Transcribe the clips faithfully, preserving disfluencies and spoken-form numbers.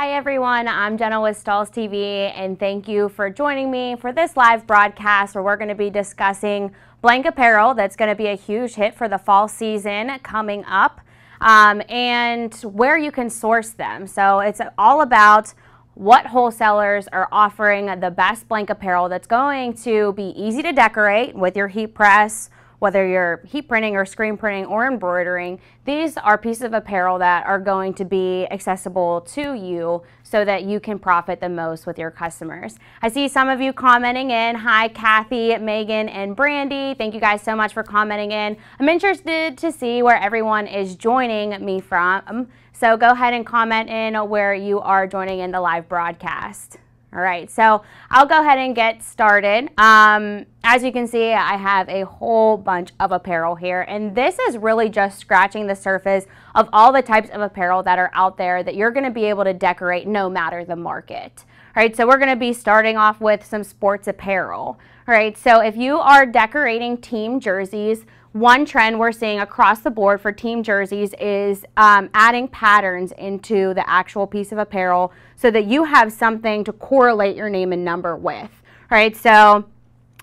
Hi everyone, I'm Jenna with Stahls' T V, and thank you for joining me for this live broadcast where we're going to be discussing blank apparel that's going to be a huge hit for the fall season coming up, um, and where you can source them. So it's all about what wholesalers are offering the best blank apparel that's going to be easy to decorate with your heat press, whether you're heat printing or screen printing or embroidering. These are pieces of apparel that are going to be accessible to you so that you can profit the most with your customers. I see some of you commenting in. Hi, Kathy, Megan, and Brandy. Thank you guys so much for commenting in. I'm interested to see where everyone is joining me from. So go ahead and comment in where you are joining in the live broadcast. All right, so I'll go ahead and get started. Um, as you can see, I have a whole bunch of apparel here, and this is really just scratching the surface of all the types of apparel that are out there that you're gonna be able to decorate no matter the market. All right, so we're gonna be starting off with some sports apparel. All right, so if you are decorating team jerseys, one trend we're seeing across the board for team jerseys is um, adding patterns into the actual piece of apparel so that you have something to correlate your name and number with. All right, so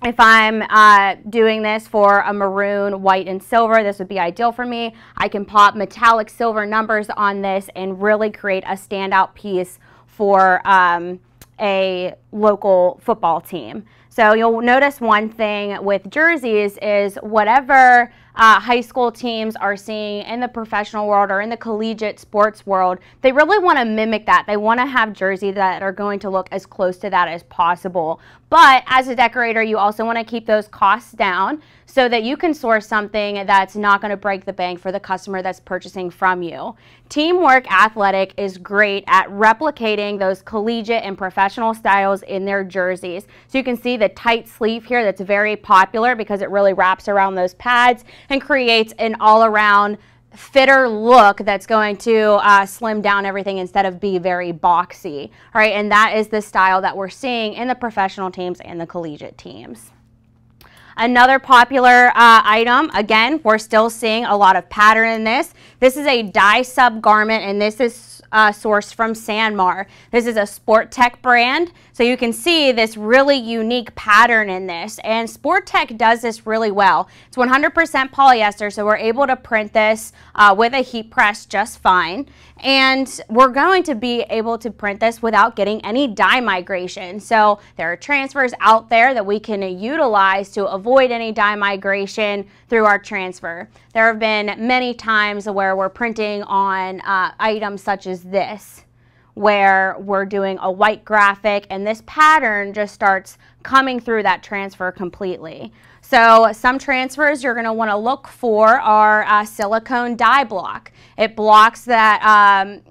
if I'm uh, doing this for a maroon, white, and silver, this would be ideal for me. I can pop metallic silver numbers on this and really create a standout piece for um, a local football team. So you'll notice one thing with jerseys is whatever uh, high school teams are seeing in the professional world or in the collegiate sports world, they really want to mimic that. They want to have jerseys that are going to look as close to that as possible. But as a decorator, you also want to keep those costs down so that you can source something that's not going to break the bank for the customer that's purchasing from you. Teamwork Athletic is great at replicating those collegiate and professional styles in their jerseys. So you can see the tight sleeve here that's very popular because it really wraps around those pads and creates an all-around fitter look that's going to uh, slim down everything instead of be very boxy. All right, and that is the style that we're seeing in the professional teams and the collegiate teams. Another popular uh, item, again, we're still seeing a lot of pattern in this. This is a dye sub garment, and this is uh, sourced from SanMar. This is a Sport-Tek brand, so you can see this really unique pattern in this, and Sport-Tek does this really well. It's one hundred percent polyester, so we're able to print this uh, with a heat press just fine, and we're going to be able to print this without getting any dye migration. So there are transfers out there that we can uh, utilize to avoid Avoid any dye migration through our transfer. There have been many times where we're printing on uh, items such as this, where we're doing a white graphic and this pattern just starts coming through that transfer completely. So some transfers you're going to want to look for are uh, silicone dye block. It blocks that um,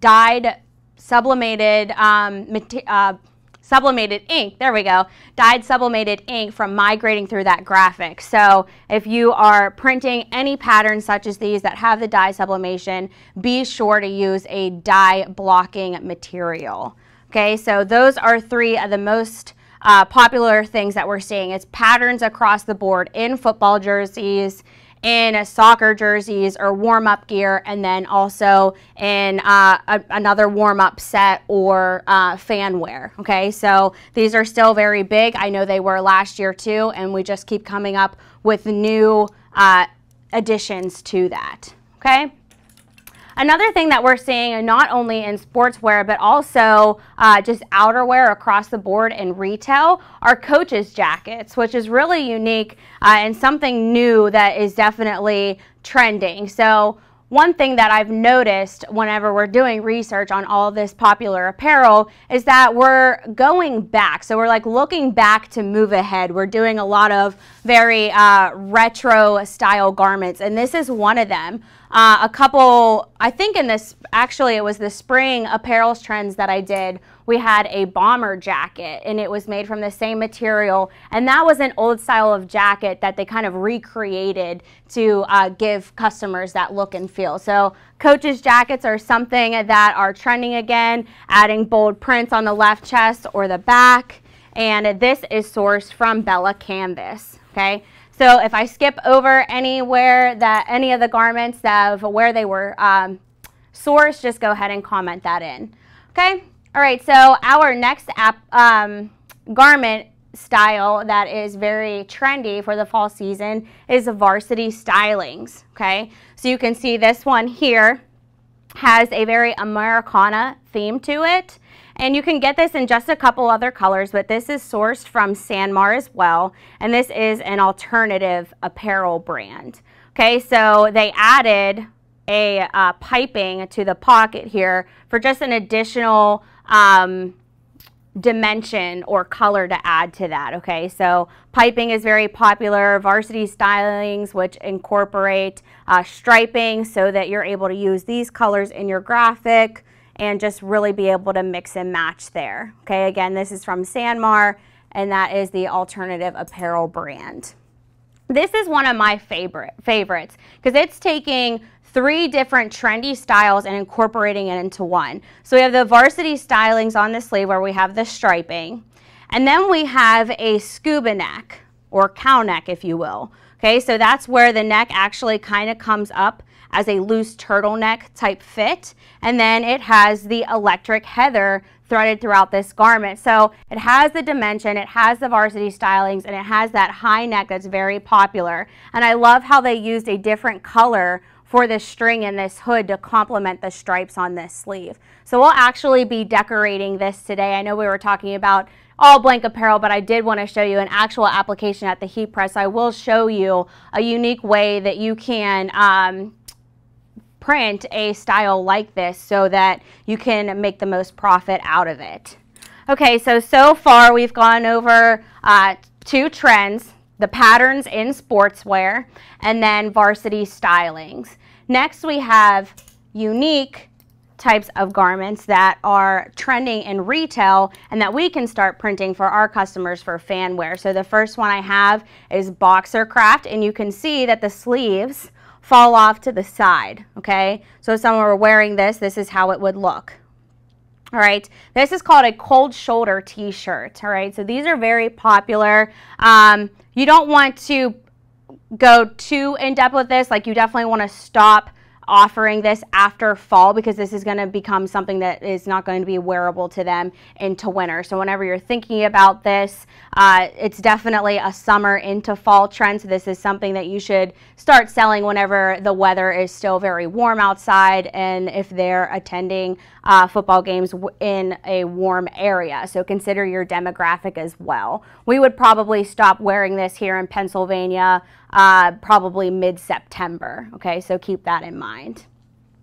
dyed sublimated um, material. Uh, sublimated ink, there we go, dyed sublimated ink from migrating through that graphic. So if you are printing any patterns such as these that have the dye sublimation, be sure to use a dye blocking material. Okay, so those are three of the most uh, popular things that we're seeing. It's patterns across the board in football jerseys, in a soccer jerseys or warm-up gear, and then also in uh, a, another warm-up set or uh, fan wear. Okay, so these are still very big. I know they were last year too, and we just keep coming up with new uh, additions to that. Okay. Another thing that we're seeing not only in sportswear but also uh, just outerwear across the board in retail are coaches jackets, which is really unique uh, and something new that is definitely trending. So one thing that I've noticed whenever we're doing research on all this popular apparel is that we're going back. So we're like looking back to move ahead. We're doing a lot of very uh, retro style garments, and this is one of them. Uh, a couple, I think in this, actually it was the spring apparel trends that I did, we had a bomber jacket, and it was made from the same material, and that was an old style of jacket that they kind of recreated to uh, give customers that look and feel. So coaches jackets are something that are trending again, adding bold prints on the left chest or the back, and this is sourced from Bella Canvas. Okay, so if I skip over anywhere that any of the garments of where they were um, sourced, just go ahead and comment that in. Okay? All right, so our next app, um, garment style that is very trendy for the fall season is the varsity stylings, okay? So you can see this one here has a very Americana theme to it. And you can get this in just a couple other colors, but this is sourced from SanMar as well. And this is an alternative apparel brand. Okay, so they added a uh, piping to the pocket here for just an additional um, dimension or color to add to that. Okay, so piping is very popular. Varsity stylings, which incorporate uh, striping so that you're able to use these colors in your graphic and just really be able to mix and match there. Okay, again, this is from SanMar, and that is the Alternative Apparel brand. This is one of my favorite favorites because it's taking three different trendy styles and incorporating it into one. So we have the varsity stylings on the sleeve where we have the striping, and then we have a scuba neck or cow neck, if you will. Okay, so that's where the neck actually kind of comes up as a loose turtleneck type fit, and then it has the electric heather threaded throughout this garment. So it has the dimension, it has the varsity stylings, and it has that high neck that's very popular. And I love how they used a different color for the string in this hood to complement the stripes on this sleeve. So we'll actually be decorating this today. I know we were talking about all blank apparel, but I did want to show you an actual application at the heat press. I will show you a unique way that you can um, print a style like this so that you can make the most profit out of it. Okay, so so far we've gone over uh, two trends, the patterns in sportswear and then varsity stylings. Next we have unique types of garments that are trending in retail and that we can start printing for our customers for fan wear. So the first one I have is Boxercraft, and you can see that the sleeves fall off to the side, okay? So if someone were wearing this, this is how it would look. All right, this is called a cold shoulder t-shirt, all right? So these are very popular. Um, you don't want to go too in-depth with this, like you definitely want to stop offering this after fall because this is going to become something that is not going to be wearable to them into winter. So whenever you're thinking about this, uh, it's definitely a summer into fall trend. So this is something that you should start selling whenever the weather is still very warm outside and if they're attending uh, football games in a warm area. So consider your demographic as well. We would probably stop wearing this here in Pennsylvania Uh, probably mid-September, okay? So keep that in mind.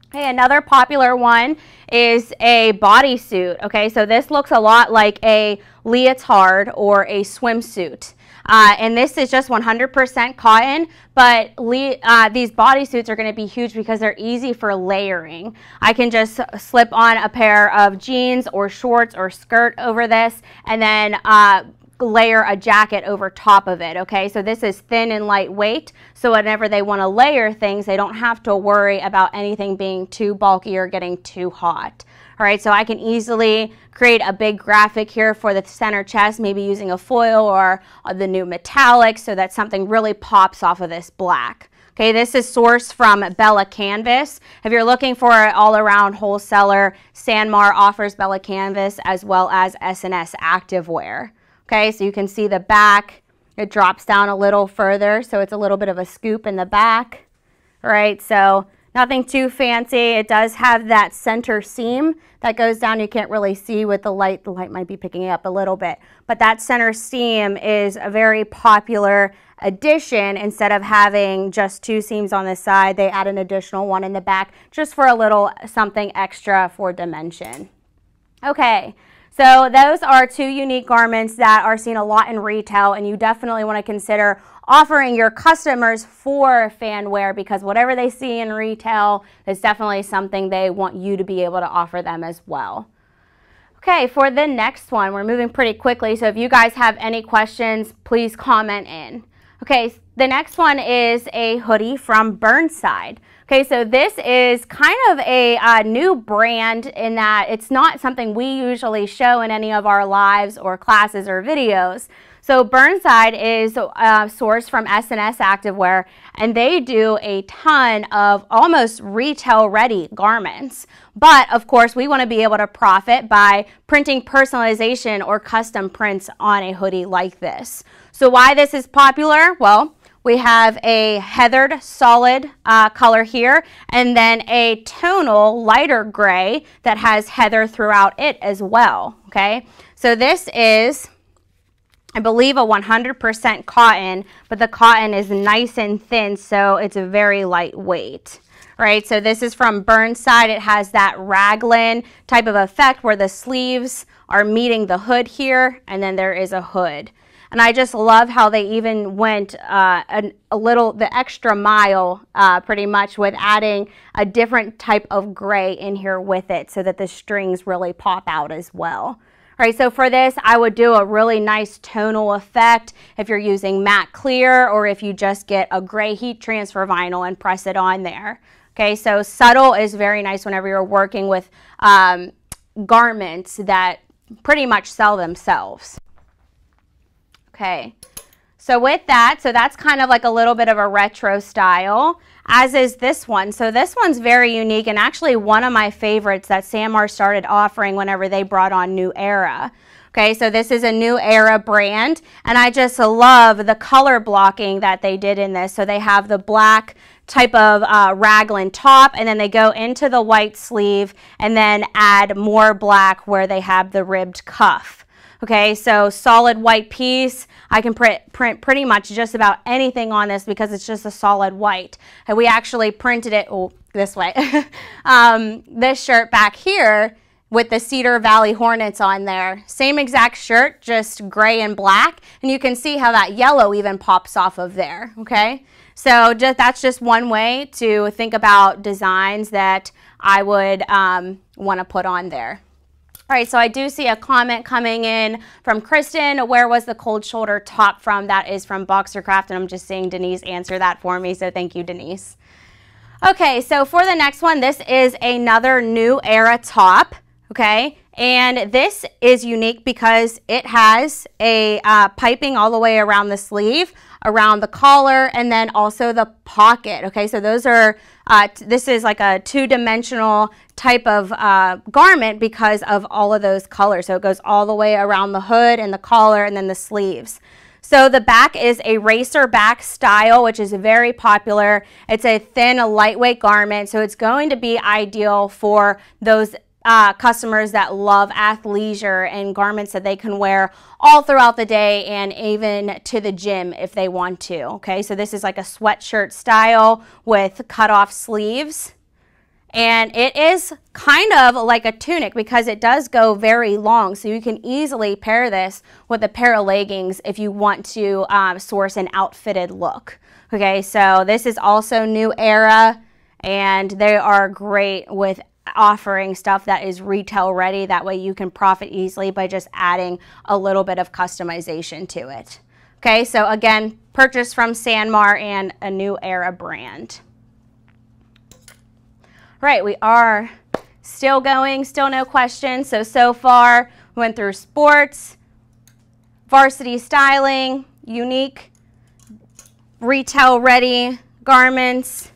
Okay, another popular one is a bodysuit, okay? So this looks a lot like a leotard or a swimsuit. Uh, and this is just one hundred percent cotton, but le uh, these bodysuits are going to be huge because they're easy for layering. I can just slip on a pair of jeans or shorts or skirt over this and then uh, layer a jacket over top of it, okay? So this is thin and lightweight, so whenever they want to layer things, they don't have to worry about anything being too bulky or getting too hot. All right, so I can easily create a big graphic here for the center chest, maybe using a foil or the new metallic so that something really pops off of this black. Okay, this is sourced from Bella Canvas. If you're looking for an all-around wholesaler, SanMar offers Bella Canvas as well as S and S Activewear. Okay, so you can see the back, it drops down a little further, so it's a little bit of a scoop in the back. All right, so nothing too fancy. It does have that center seam that goes down. You can't really see with the light. The light might be picking it up a little bit, but that center seam is a very popular addition. Instead of having just two seams on the side, they add an additional one in the back just for a little something extra for dimension. Okay. So those are two unique garments that are seen a lot in retail, and you definitely want to consider offering your customers for fan wear because whatever they see in retail is definitely something they want you to be able to offer them as well. Okay, for the next one, we're moving pretty quickly, so if you guys have any questions, please comment in. Okay, the next one is a hoodie from Burnside. Okay, so this is kind of a uh, new brand in that it's not something we usually show in any of our lives or classes or videos. So Burnside is uh, sourced from S and S Activewear, and they do a ton of almost retail-ready garments. But of course, we want to be able to profit by printing personalization or custom prints on a hoodie like this. So why this is popular? Well, we have a heathered solid uh, color here, and then a tonal lighter gray that has heather throughout it as well. Okay, so this is, I believe, a one hundred percent cotton, but the cotton is nice and thin, so it's a very lightweight. Right, so this is from Burnside. It has that raglan type of effect where the sleeves are meeting the hood here, and then there is a hood. And I just love how they even went uh, an, a little, the extra mile uh, pretty much with adding a different type of gray in here with it so that the strings really pop out as well. All right, so for this, I would do a really nice tonal effect if you're using matte clear or if you just get a gray heat transfer vinyl and press it on there. Okay, so subtle is very nice whenever you're working with um, garments that pretty much sell themselves. Okay, so with that, so that's kind of like a little bit of a retro style, as is this one. So this one's very unique and actually one of my favorites that SanMar started offering whenever they brought on New Era. Okay, so this is a New Era brand, and I just love the color blocking that they did in this. So they have the black type of uh, raglan top, and then they go into the white sleeve and then add more black where they have the ribbed cuff. Okay, so solid white piece. I can print, print pretty much just about anything on this because it's just a solid white. And we actually printed it oh, this way. um, this shirt back here with the Cedar Valley Hornets on there. Same exact shirt, just gray and black. And you can see how that yellow even pops off of there, okay? So just, that's just one way to think about designs that I would um, want to put on there. All right, so I do see a comment coming in from Kristen. Where was the cold shoulder top from? That is from Boxercraft, and I'm just seeing Denise answer that for me, so thank you, Denise. Okay, so for the next one, this is another New Era top, okay? And this is unique because it has a uh, piping all the way around the sleeve, around the collar, and then also the pocket, okay? So those are, uh, this is like a two-dimensional type of uh, garment because of all of those colors. So it goes all the way around the hood and the collar and then the sleeves. So the back is a racer back style, which is very popular. It's a thin, a lightweight garment, so it's going to be ideal for those Uh, customers that love athleisure and garments that they can wear all throughout the day and even to the gym if they want to. Okay, so this is like a sweatshirt style with cut off sleeves, and it is kind of like a tunic because it does go very long, so you can easily pair this with a pair of leggings if you want to um, source an outfitted look. Okay, so this is also New Era, and they are great with offering stuff that is retail ready. That way you can profit easily by just adding a little bit of customization to it. Okay, so again, purchase from SanMar and a New Era brand. Right, we are still going, still no questions. So, so far we went through sports, varsity styling, unique, retail ready garments,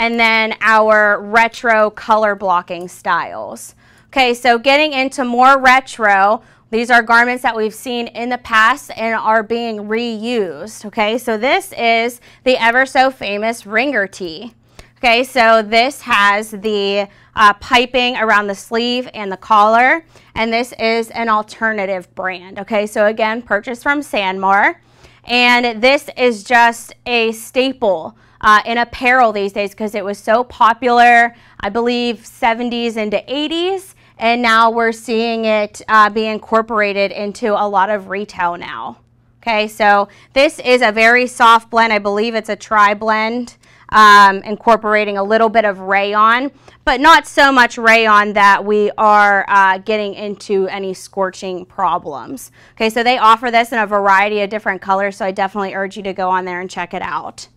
and then our retro color blocking styles. Okay, so getting into more retro, these are garments that we've seen in the past and are being reused, okay? So this is the ever so famous ringer tee. Okay, so this has the uh, piping around the sleeve and the collar, and this is an alternative brand, okay? So again, purchased from SanMar, and this is just a staple Uh, in apparel these days because it was so popular, I believe seventies into eighties, and now we're seeing it uh, be incorporated into a lot of retail now. Okay, so this is a very soft blend. I believe it's a tri-blend, um, incorporating a little bit of rayon, but not so much rayon that we are uh, getting into any scorching problems. Okay, so they offer this in a variety of different colors, so I definitely urge you to go on there and check it out.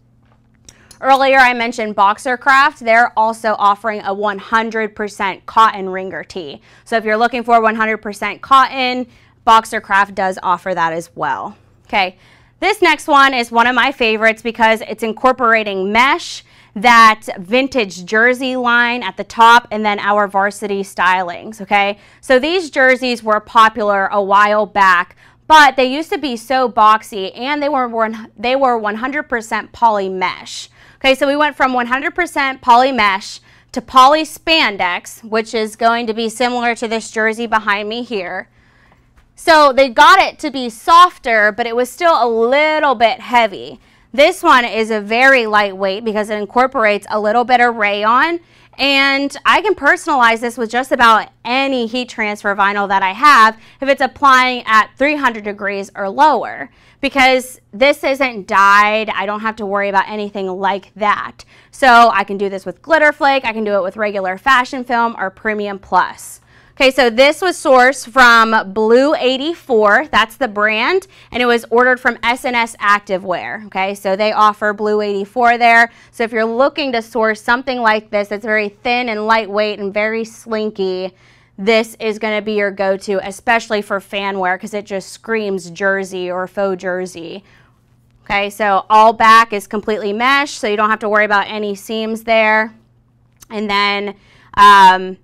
Earlier I mentioned Boxercraft. They're also offering a one hundred percent cotton ringer tee. So if you're looking for one hundred percent cotton, Boxercraft does offer that as well. Okay, this next one is one of my favorites because it's incorporating mesh, that vintage jersey line at the top, and then our varsity stylings, okay? So these jerseys were popular a while back, but they used to be so boxy, and they were one, they were one hundred percent poly mesh. Okay, so we went from one hundred percent poly mesh to poly spandex, which is going to be similar to this jersey behind me here. So they got it to be softer, but it was still a little bit heavy. This one is a very lightweight because it incorporates a little bit of rayon, and I can personalize this with just about any heat transfer vinyl that I have if it's applying at three hundred degrees or lower, because this isn't dyed. I don't have to worry about anything like that. So I can do this with glitter flake, I can do it with regular fashion film or premium plus. Okay, so this was sourced from Blue eighty-four, that's the brand, and it was ordered from S and S Activewear. Okay, so they offer Blue eighty-four there. So if you're looking to source something like this that's very thin and lightweight and very slinky, this is going to be your go-to, especially for fan wear, because it just screams jersey or faux jersey. Okay, so all back is completely mesh, so you don't have to worry about any seams there. And then um,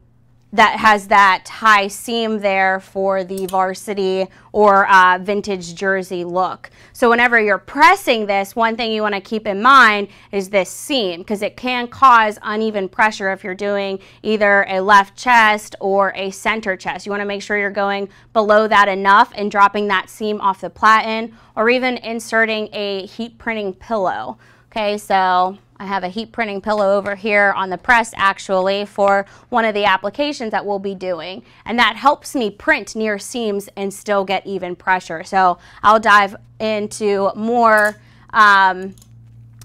that has that high seam there for the varsity or uh, vintage jersey look. So whenever you're pressing this, one thing you want to keep in mind is this seam, because it can cause uneven pressure if you're doing either a left chest or a center chest. You want to make sure you're going below that enough and dropping that seam off the platen, or even inserting a heat printing pillow. Okay, so I have a heat printing pillow over here on the press actually for one of the applications that we'll be doing, and that helps me print near seams and still get even pressure. So I'll dive into more um,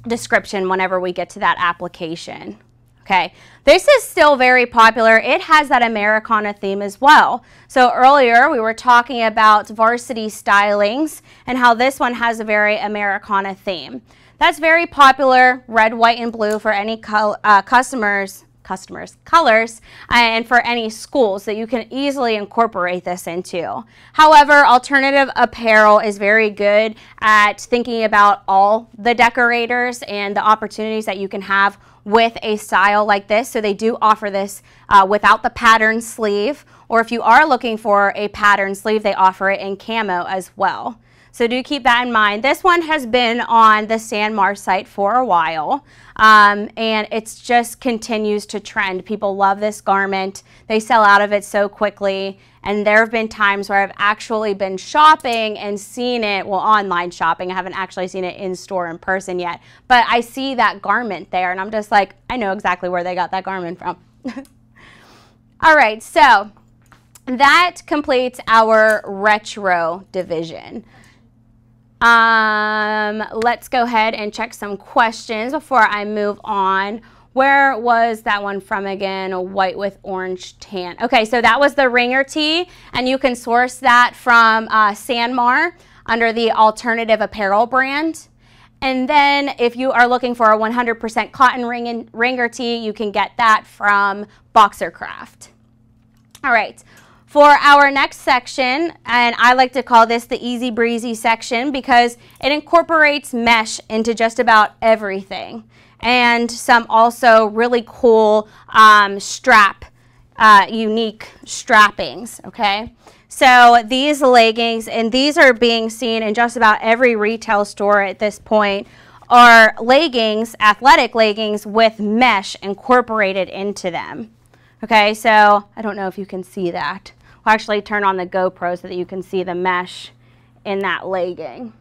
description whenever we get to that application. Okay, this is still very popular. It has that Americana theme as well. So earlier we were talking about varsity stylings and how this one has a very Americana theme. That's very popular, red, white, and blue for any col uh, customers, customers, colors, and for any schools that you can easily incorporate this into. However, Alternative Apparel is very good at thinking about all the decorators and the opportunities that you can have with a style like this. So they do offer this uh, without the pattern sleeve, or if you are looking for a pattern sleeve, they offer it in camo as well. So do keep that in mind. This one has been on the SanMar site for a while, um, and it just continues to trend. People love this garment. They sell out of it so quickly, and there have been times where I've actually been shopping and seen it, well, online shopping. I haven't actually seen it in store in person yet, but I see that garment there, and I'm just like, I know exactly where they got that garment from. All right, so that completes our retro division. Um, let's go ahead and check some questions before I move on. Where was that one from again? White with orange tan. Okay, so that was the ringer tee, and you can source that from uh, SanMar under the Alternative Apparel brand. And then if you are looking for a one hundred percent cotton ring and ringer tee, you can get that from Boxercraft. All right. For our next section, and I like to call this the easy breezy section because it incorporates mesh into just about everything, and some also really cool um, strap, uh, unique strappings, okay? So these leggings, and these are being seen in just about every retail store at this point, are leggings, athletic leggings with mesh incorporated into them, okay? So I don't know if you can see that. I'll actually turn on the GoPro so that you can see the mesh in that legging.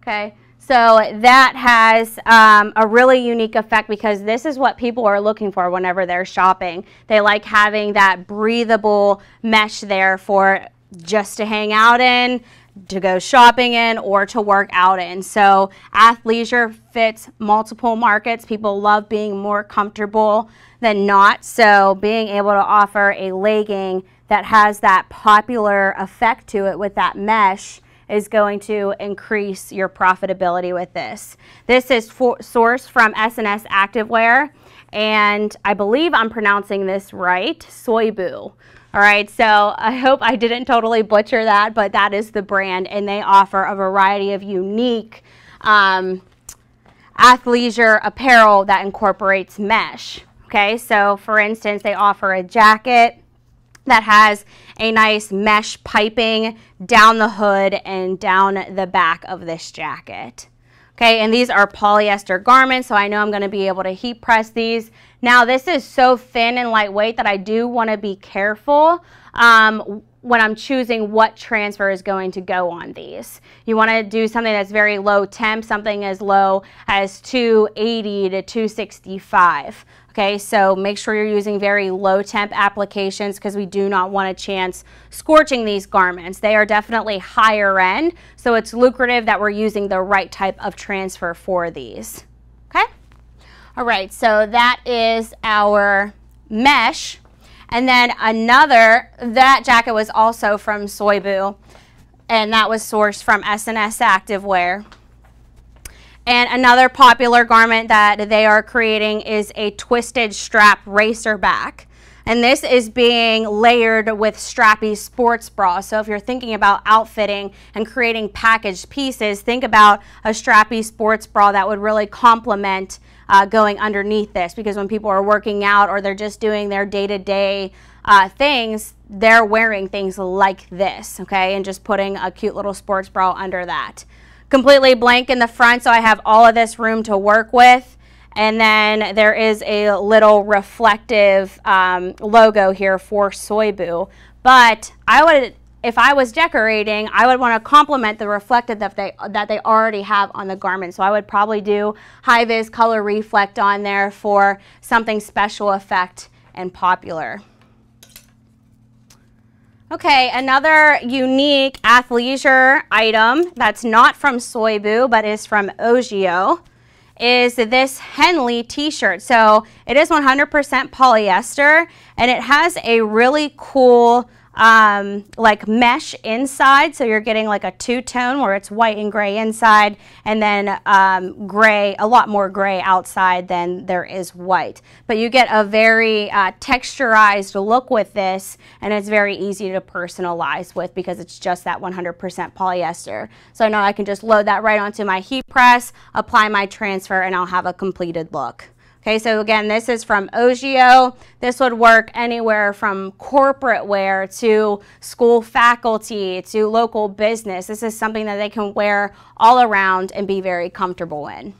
Okay, so that has um, a really unique effect because this is what people are looking for whenever they're shopping. They like having that breathable mesh there for just to hang out in, to go shopping in, or to work out in. So athleisure fits multiple markets. People love being more comfortable than not, so being able to offer a legging that has that popular effect to it with that mesh is going to increase your profitability with this. This is for, sourced from S and S Activewear, and I believe I'm pronouncing this right, Soybu. All right, so I hope I didn't totally butcher that, but that is the brand, and they offer a variety of unique um, athleisure apparel that incorporates mesh. Okay, so for instance, they offer a jacket that has a nice mesh piping down the hood and down the back of this jacket. Okay, and these are polyester garments, so I know I'm going to be able to heat press these. Now, this is so thin and lightweight that I do want to be careful um, when I'm choosing what transfer is going to go on these. You want to do something that's very low temp, something as low as two eighty to two sixty-five. Okay, so make sure you're using very low temp applications because we do not want a chance scorching these garments. They are definitely higher end, so it's lucrative that we're using the right type of transfer for these. Okay? All right, so that is our mesh. And then another, that jacket was also from Soybu, and that was sourced from S and S Activewear. And another popular garment that they are creating is a twisted strap racer back. And this is being layered with strappy sports bra. So if you're thinking about outfitting and creating packaged pieces, think about a strappy sports bra that would really complement uh, going underneath this. Because when people are working out or they're just doing their day-to-day uh, things, they're wearing things like this, okay? And just putting a cute little sports bra under that. Completely blank in the front, so I have all of this room to work with. And then there is a little reflective um, logo here for Soybu. But I would, if I was decorating, I would want to complement the reflective that they, that they already have on the garment. So I would probably do high-vis color reflect on there for something special effect and popular. Okay, another unique athleisure item that's not from Soybu but is from O G I O is this Henley t-shirt. So it is one hundred percent polyester, and it has a really cool um, like mesh inside. So you're getting like a two-tone where it's white and gray inside, and then um, gray, a lot more gray outside than there is white. But you get a very uh, texturized look with this, and it's very easy to personalize with because it's just that one hundred percent polyester. So I know I can just load that right onto my heat press, apply my transfer, and I'll have a completed look. Okay, so again, this is from O G I O. This would work anywhere from corporate wear to school faculty to local business. This is something that they can wear all around and be very comfortable in.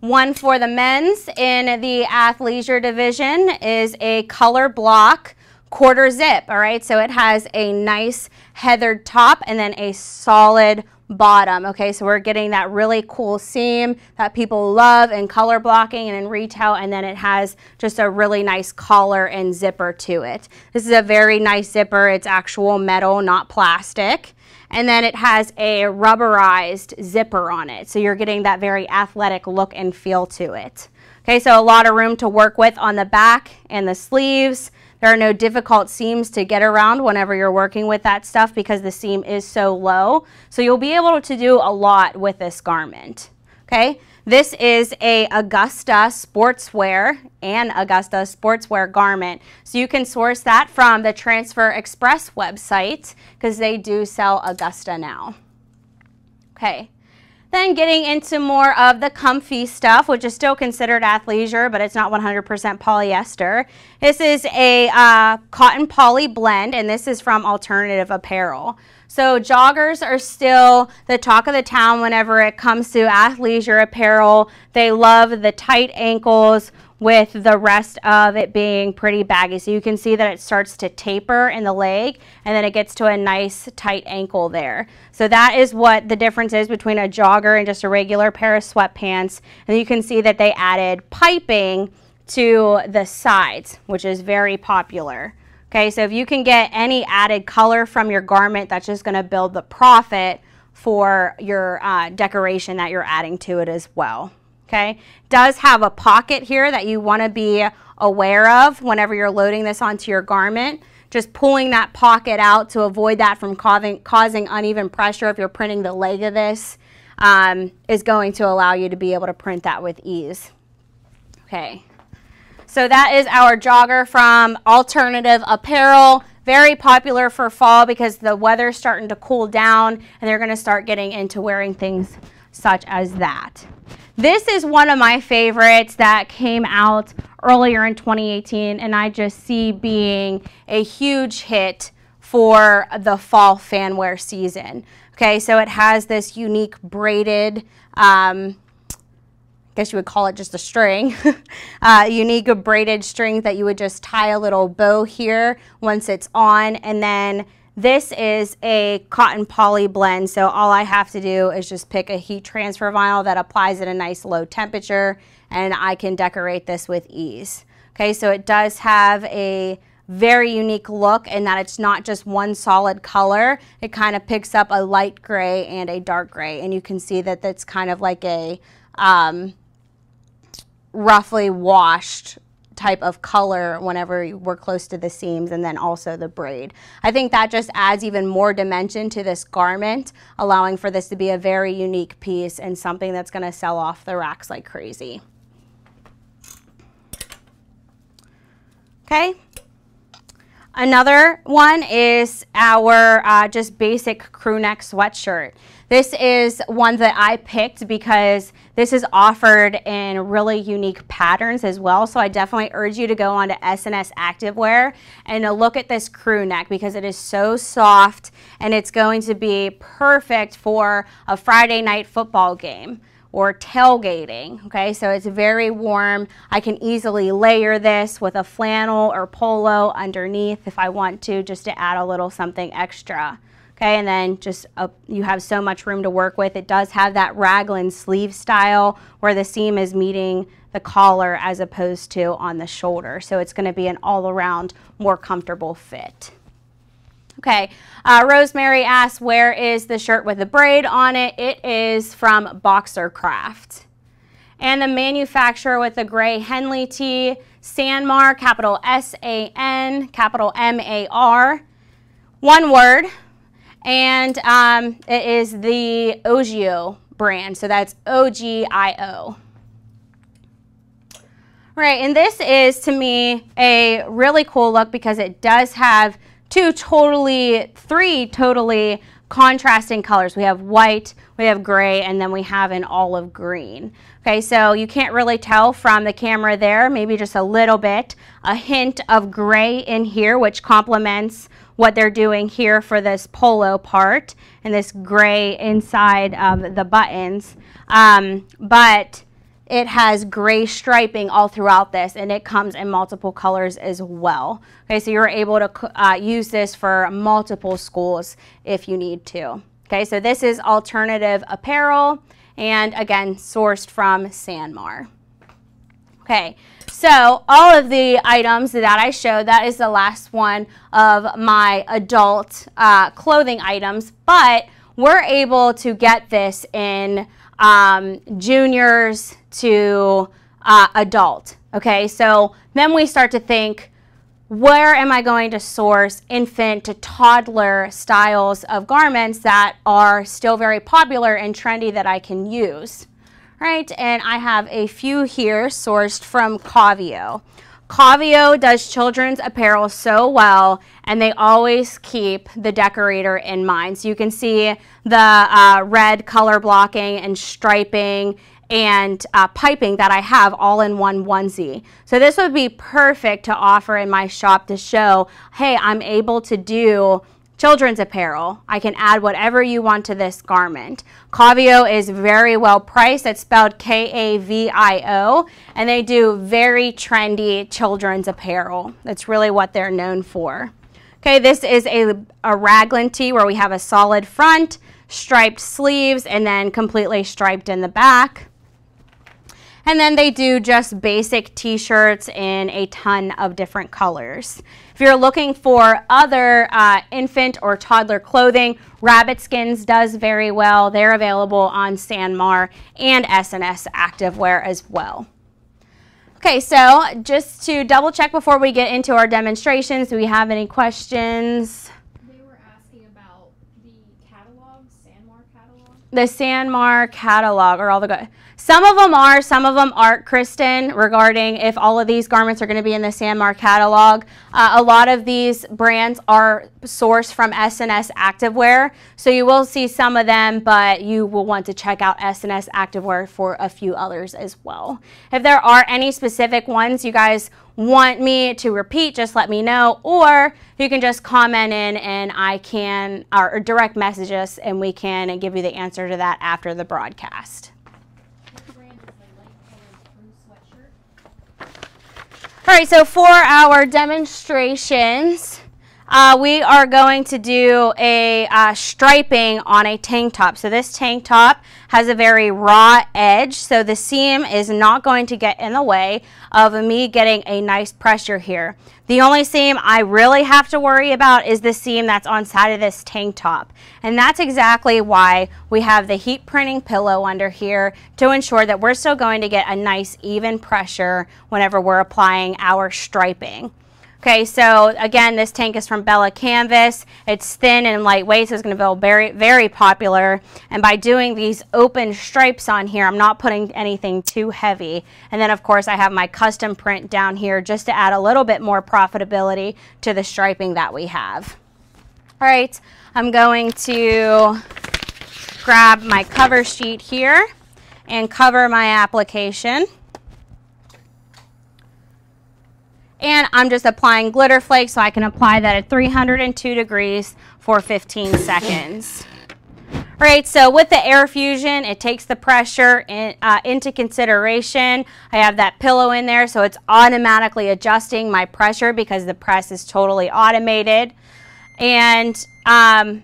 One for the men's in the athleisure division is a color block quarter zip, all right? So it has a nice heathered top and then a solid bottom. Okay, so we're getting that really cool seam that people love in color blocking and in retail, and then it has just a really nice collar and zipper to it. This is a very nice zipper. It's actual metal, not plastic. And then it has a rubberized zipper on it, so you're getting that very athletic look and feel to it. Okay, so a lot of room to work with on the back and the sleeves. There are no difficult seams to get around whenever you're working with that stuff because the seam is so low. So you'll be able to do a lot with this garment. Okay, this is a Augusta Sportswear and Augusta Sportswear garment. So you can source that from the Transfer Express website because they do sell Augusta now. Okay. Then getting into more of the comfy stuff, which is still considered athleisure, but it's not one hundred percent polyester. This is a uh, cotton poly blend, and this is from Alternative Apparel. So joggers are still the talk of the town whenever it comes to athleisure apparel. They love the tight ankles with the rest of it being pretty baggy. So you can see that it starts to taper in the leg, and then it gets to a nice tight ankle there. So that is what the difference is between a jogger and just a regular pair of sweatpants. And you can see that they added piping to the sides, which is very popular. Okay, so if you can get any added color from your garment, that's just going to build the profit for your uh, decoration that you're adding to it as well. Okay, does have a pocket here that you want to be aware of whenever you're loading this onto your garment. just pulling that pocket out to avoid that from causing uneven pressure if you're printing the leg of this um, is going to allow you to be able to print that with ease. Okay, so that is our jogger from Alternative Apparel. Very popular for fall because the weather's starting to cool down and they're going to start getting into wearing things such as that. This is one of my favorites that came out earlier in twenty eighteen and I just see being a huge hit for the fall fanwear season. Okay, so it has this unique braided, um, I guess you would call it just a string, uh, unique braided string that you would just tie a little bow here once it's on. And then this is a cotton poly blend, so all I have to do is just pick a heat transfer vinyl that applies at a nice low temperature and I can decorate this with ease. Okay, so it does have a very unique look in that it's not just one solid color. It kind of picks up a light gray and a dark gray, and you can see that that's kind of like a um, roughly washed type of color whenever we're close to the seams, and then also the braid. I think that just adds even more dimension to this garment, allowing for this to be a very unique piece and something that's going to sell off the racks like crazy. Okay, another one is our uh, just basic crew neck sweatshirt. This is one that I picked because this is offered in really unique patterns as well, so I definitely urge you to go on to S and S Activewear and to look at this crew neck because it is so soft and it's going to be perfect for a Friday night football game or tailgating. Okay, so it's very warm. I can easily layer this with a flannel or polo underneath if I want to, just to add a little something extra. Okay, and then just uh, you have so much room to work with. It does have that raglan sleeve style where the seam is meeting the collar as opposed to on the shoulder. So it's going to be an all-around more comfortable fit. Okay, uh, Rosemary asks, where is the shirt with the braid on it? It is from Boxercraft. And the manufacturer with the gray Henley tee, SanMar, capital S A N, capital M A R, one word. And um, it is the OGIO brand, so that's O G I O. All right, and this is, to me, a really cool look because it does have two totally, three totally contrasting colors. We have white, we have gray, and then we have an olive green. Okay, so you can't really tell from the camera there, maybe just a little bit, a hint of gray in here, which complements what they're doing here for this polo part and this gray inside of the buttons, um, but it has gray striping all throughout this, and it comes in multiple colors as well. Okay, so you're able to uh, use this for multiple schools if you need to. Okay, so this is Alternative Apparel, and again, sourced from SanMar. Okay, so all of the items that I showed, that is the last one of my adult uh, clothing items, but we're able to get this in um, juniors to uh, adult. Okay, so then we start to think, where am I going to source infant to toddler styles of garments that are still very popular and trendy that I can use? Right, and I have a few here sourced from Cavio. Cavio does children's apparel so well, and they always keep the decorator in mind. So you can see the uh, red color blocking and striping and uh, piping that I have all in one onesie. So this would be perfect to offer in my shop to show, hey, I'm able to do children's apparel. I can add whatever you want to this garment. Cavio is very well priced. It's spelled K A V I O, and they do very trendy children's apparel. That's really what they're known for. Okay, this is a, a raglan tee where we have a solid front, striped sleeves, and then completely striped in the back. And then they do just basic t-shirts in a ton of different colors. If you're looking for other uh, infant or toddler clothing, Rabbit Skins does very well. They're available on SanMar and S and S Activewear as well. Okay, so just to double check before we get into our demonstrations, do we have any questions? They were asking about the catalog, SanMar catalog. The SanMar catalog, or all the good. Some of them are, some of them aren't, Kristen, regarding if all of these garments are going to be in the SanMar catalog. Uh, a lot of these brands are sourced from S and S Activewear, so you will see some of them, but you will want to check out S and S Activewear for a few others as well. If there are any specific ones you guys want me to repeat, just let me know, or you can just comment in and I can, or, or direct message us, and we can give you the answer to that after the broadcast. All right, so for our demonstrations, uh, we are going to do a uh, striping on a tank top. So this tank top has a very raw edge, so the seam is not going to get in the way of me getting a nice pressure here. The only seam I really have to worry about is the seam that's on side of this tank top. And that's exactly why we have the heat printing pillow under here, to ensure that we're still going to get a nice even pressure whenever we're applying our striping. Okay, so again, this tank is from Bella Canvas. It's thin and lightweight, so it's going to be very, very popular. And by doing these open stripes on here, I'm not putting anything too heavy. And then, of course, I have my custom print down here just to add a little bit more profitability to the striping that we have. All right, I'm going to grab my cover sheet here and cover my application. And I'm just applying glitter flakes, so I can apply that at three hundred two degrees for fifteen seconds. All right, so with the Air Fusion, it takes the pressure in, uh, into consideration. I have that pillow in there, so it's automatically adjusting my pressure because the press is totally automated. And um,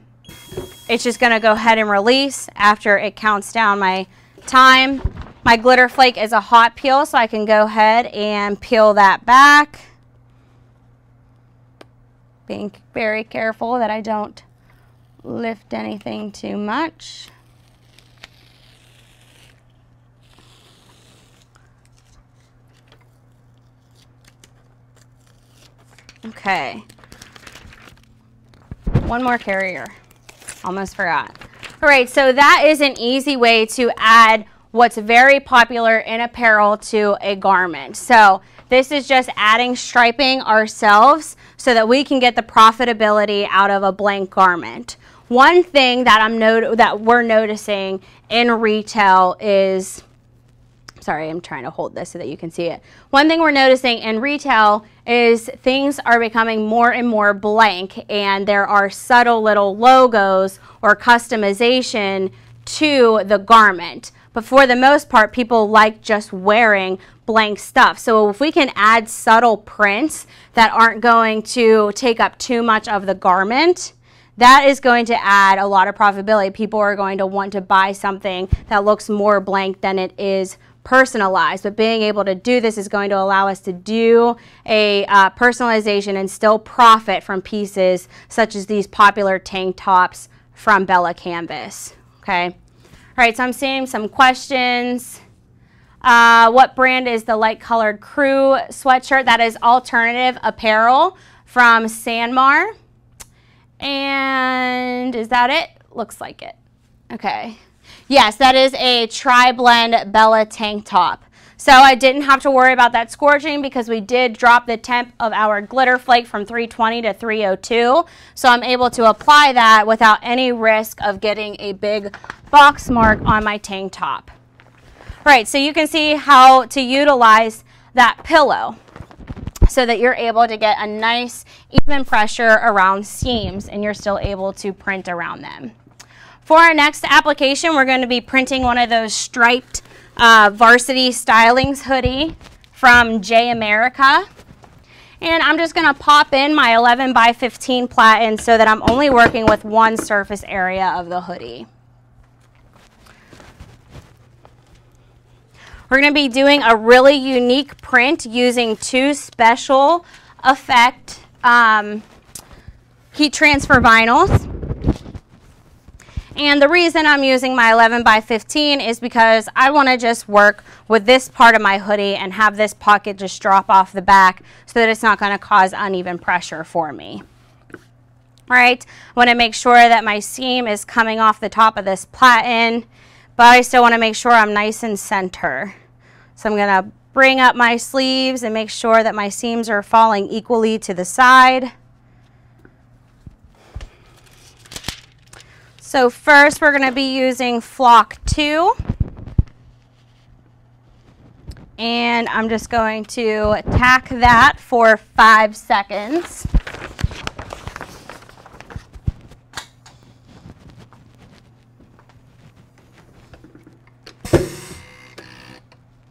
it's just gonna go ahead and release after it counts down my time. My glitter flake is a hot peel, so I can go ahead and peel that back. Being very careful that I don't lift anything too much. Okay. One more carrier. Almost forgot. All right, so that is an easy way to add what's very popular in apparel to a garment. So this is just adding striping ourselves so that we can get the profitability out of a blank garment. One thing that I'm not that we're noticing in retail is, sorry, I'm trying to hold this so that you can see it. One thing we're noticing in retail is things are becoming more and more blank, and there are subtle little logos or customization to the garment. But for the most part, people like just wearing blank stuff. So if we can add subtle prints that aren't going to take up too much of the garment, that is going to add a lot of profitability. People are going to want to buy something that looks more blank than it is personalized. But being able to do this is going to allow us to do a uh, personalization and still profit from pieces such as these popular tank tops from Bella Canvas. Okay. All right, so I'm seeing some questions. Uh, what brand is the light colored crew sweatshirt? That is Alternative Apparel from SanMar. And is that it? Looks like it. Okay. Yes, that is a tri-blend Bella tank top. So I didn't have to worry about that scorching because we did drop the temp of our glitter flake from three twenty to three oh two. So I'm able to apply that without any risk of getting a big box mark on my tank top. All right, so you can see how to utilize that pillow so that you're able to get a nice even pressure around seams and you're still able to print around them. For our next application, we're going to be printing one of those striped Uh, varsity stylings hoodie from J. America, and I'm just gonna pop in my eleven by fifteen platen so that I'm only working with one surface area of the hoodie. We're gonna be doing a really unique print using two special effect um, heat transfer vinyls. And the reason I'm using my eleven by fifteen is because I want to just work with this part of my hoodie and have this pocket just drop off the back so that it's not going to cause uneven pressure for me. All right, I want to make sure that my seam is coming off the top of this platen, but I still want to make sure I'm nice and center. So I'm going to bring up my sleeves and make sure that my seams are falling equally to the side. So first we're going to be using Flock two. And I'm just going to tack that for five seconds.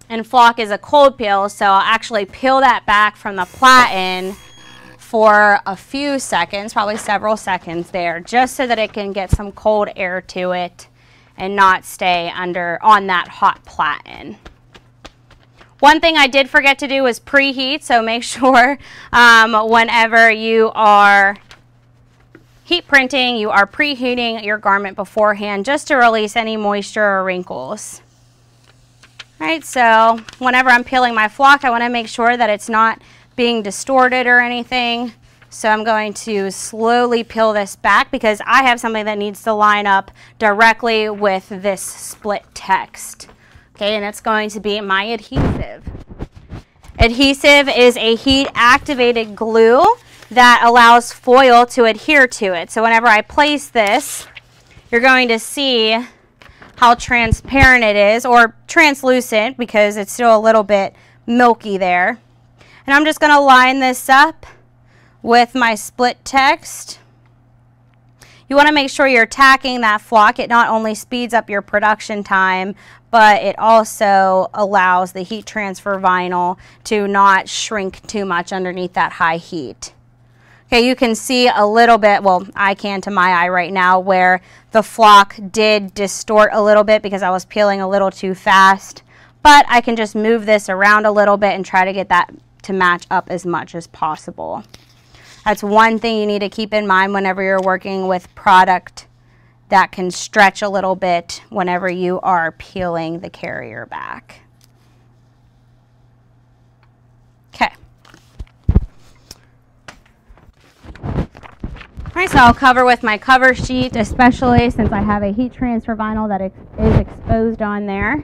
And Flock is a cold peel, so I'll actually peel that back from the platen for a few seconds, probably several seconds there, just so that it can get some cold air to it and not stay under on that hot platen. One thing I did forget to do was preheat, so make sure um, whenever you are heat printing, you are preheating your garment beforehand just to release any moisture or wrinkles. Alright, so whenever I'm peeling my flock, I want to make sure that it's not being distorted or anything. So I'm going to slowly peel this back because I have something that needs to line up directly with this split text. Okay, and it's going to be my adhesive. Adhesive is a heat activated glue that allows foil to adhere to it. So whenever I place this, you're going to see how transparent it is, or translucent because it's still a little bit milky there. And I'm just going to line this up with my split text. You want to make sure you're tacking that flock. It not only speeds up your production time, but it also allows the heat transfer vinyl to not shrink too much underneath that high heat. Okay, you can see a little bit, well, I can to my eye right now, where the flock did distort a little bit because I was peeling a little too fast. But I can just move this around a little bit and try to get that to match up as much as possible. That's one thing you need to keep in mind whenever you're working with product that can stretch a little bit whenever you are peeling the carrier back. Okay. Alright, so I'll cover with my cover sheet, especially since I have a heat transfer vinyl that is exposed on there.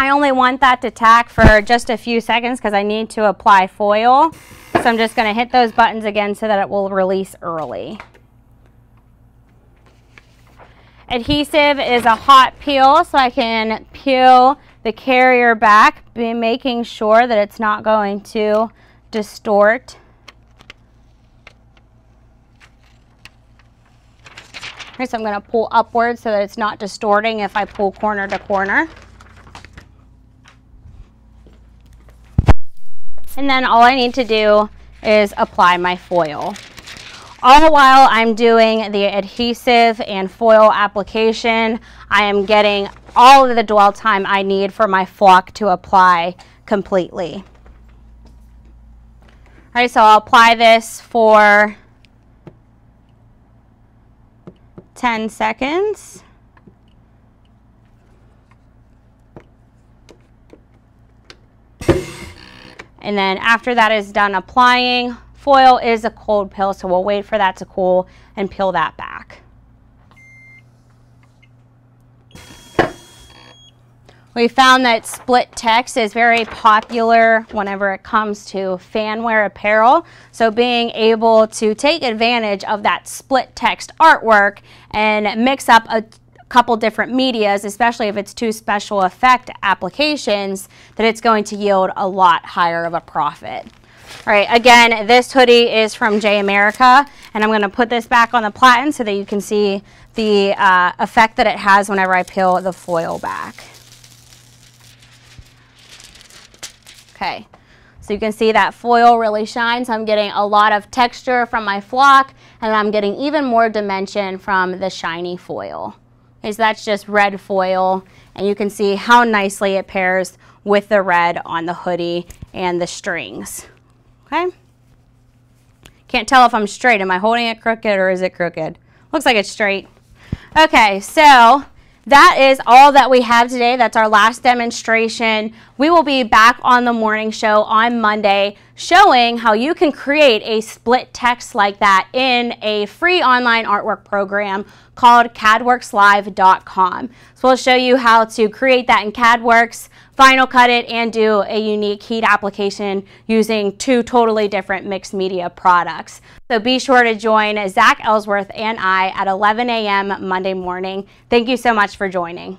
I only want that to tack for just a few seconds because I need to apply foil. So I'm just going to hit those buttons again so that it will release early. Adhesive is a hot peel, so I can peel the carrier back, making sure that it's not going to distort. Okay, so I'm going to pull upward so that it's not distorting if I pull corner to corner. And then all I need to do is apply my foil. All the while I'm doing the adhesive and foil application, I am getting all of the dwell time I need for my flock to apply completely. All right, so I'll apply this for ten seconds. And then after that is done applying, foil is a cold peel, so we'll wait for that to cool and peel that back. We found that split text is very popular whenever it comes to fanwear apparel. So being able to take advantage of that split text artwork and mix up a couple different medias, especially if it's two special effect applications, that it's going to yield a lot higher of a profit. All right, again, this hoodie is from J. America, and I'm going to put this back on the platen so that you can see the uh, effect that it has whenever I peel the foil back. Okay, so you can see that foil really shines. I'm getting a lot of texture from my flock, and I'm getting even more dimension from the shiny foil. Is that's just red foil, and you can see how nicely it pairs with the red on the hoodie and the strings. Okay? Can't tell if I'm straight. Am I holding it crooked or is it crooked? Looks like it's straight. Okay, so that is all that we have today. That's our last demonstration. We will be back on the morning show on Monday showing how you can create a split text like that in a free online artwork program called CADWorks Live dot com. So we'll show you how to create that in CADWorks, final cut it, and do a unique heat application using two totally different mixed media products. So be sure to join Zach Ellsworth and I at eleven A M Monday morning. Thank you so much for joining.